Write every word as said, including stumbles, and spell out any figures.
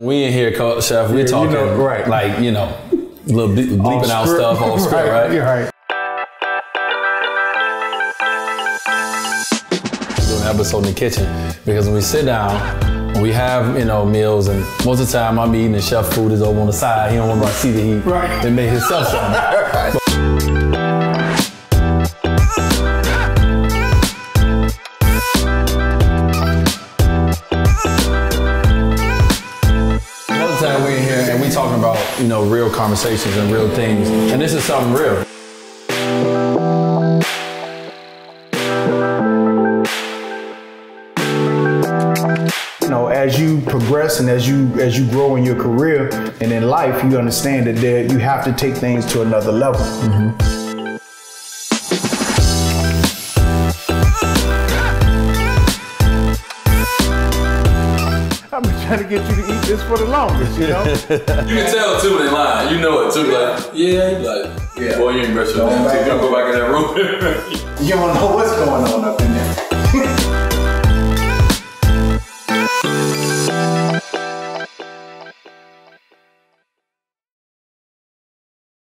We in here, Coach Chef. We yeah, talking you know, right. like you know, little bleeping ble out stuff on script, right? You're right. We do an episode in the kitchen because when we sit down, we have you know meals, and most of the time I be eating the chef food is over on the side. He don't want nobody to see that he right. and make himself something. Talking about, you know, real conversations and real things. And this is something real. You know, as you progress and as you as you grow in your career and in life, you understand that there, you have to take things to another level. Mm-hmm. Trying to get you to eat this for the longest, you know? You can tell too when they lie. You know it too. Like, yeah, like, yeah. Boy, you ain't brushing your teeth. Don't go back in that room. You don't know what's going on.